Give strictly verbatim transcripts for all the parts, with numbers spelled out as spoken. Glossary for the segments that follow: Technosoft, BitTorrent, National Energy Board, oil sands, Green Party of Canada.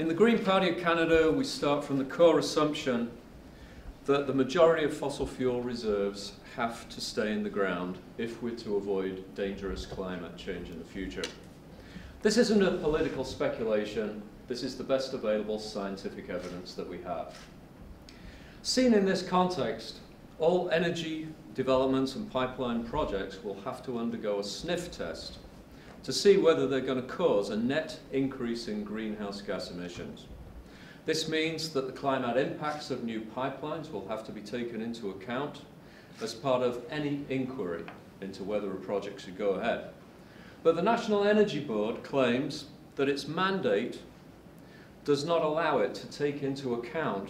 In the Green Party of Canada, we start from the core assumption that the majority of fossil fuel reserves have to stay in the ground if we're to avoid dangerous climate change in the future. This isn't a political speculation. This is the best available scientific evidence that we have. Seen in this context, all energy developments and pipeline projects will have to undergo a sniff test to see whether they're going to cause a net increase in greenhouse gas emissions. This means that the climate impacts of new pipelines will have to be taken into account as part of any inquiry into whether a project should go ahead. But the National Energy Board claims that its mandate does not allow it to take into account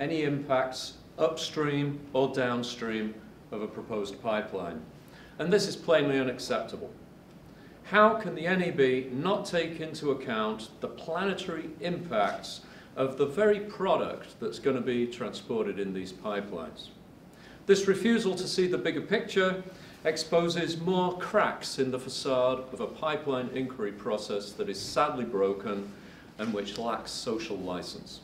any impacts upstream or downstream of a proposed pipeline. And this is plainly unacceptable. How can the N E B not take into account the planetary impacts of the very product that's going to be transported in these pipelines? This refusal to see the bigger picture exposes more cracks in the facade of a pipeline inquiry process that is sadly broken and which lacks social license.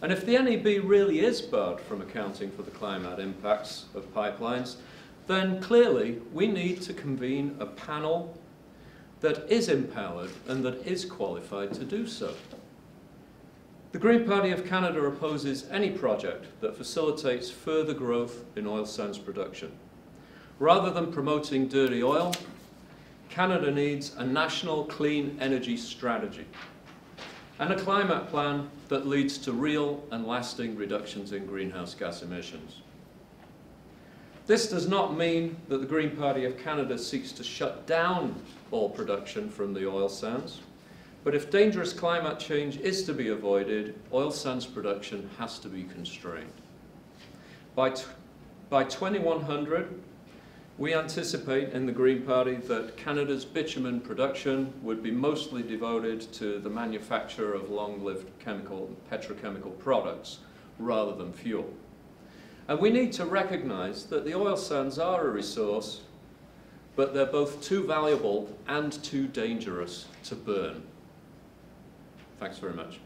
And if the N E B really is barred from accounting for the climate impacts of pipelines, then clearly we need to convene a panel that is empowered and that is qualified to do so. The Green Party of Canada opposes any project that facilitates further growth in oil sands production. Rather than promoting dirty oil, Canada needs a national clean energy strategy and a climate plan that leads to real and lasting reductions in greenhouse gas emissions. This does not mean that the Green Party of Canada seeks to shut down oil production from the oil sands, but if dangerous climate change is to be avoided, oil sands production has to be constrained. By, by twenty one hundred, we anticipate in the Green Party that Canada's bitumen production would be mostly devoted to the manufacture of long-lived chemical and petrochemical products rather than fuel. And we need to recognize that the oil sands are a resource, but they're both too valuable and too dangerous to burn. Thanks very much.